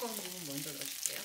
두꺼운 부분 먼저 넣어줄게요.